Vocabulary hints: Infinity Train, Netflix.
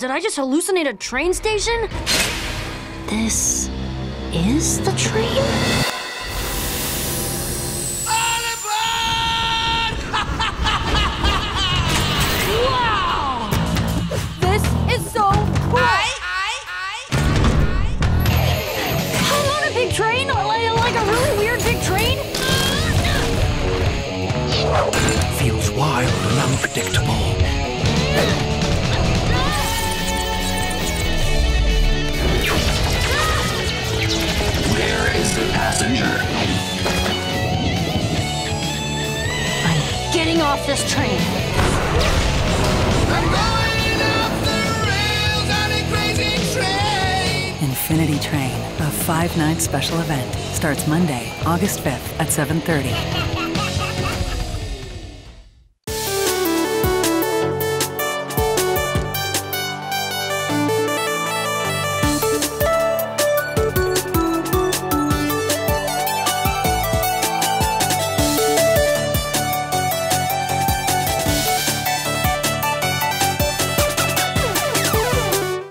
Did I just hallucinate a train station? This is the train? Wow! This is so cool! I want a big train, like a really weird big train. Feels wild and unpredictable. I'm getting off this train. I'm going off the rails on a crazy train. Infinity Train, a 5-night special event, starts Monday, August 5th at 7:30.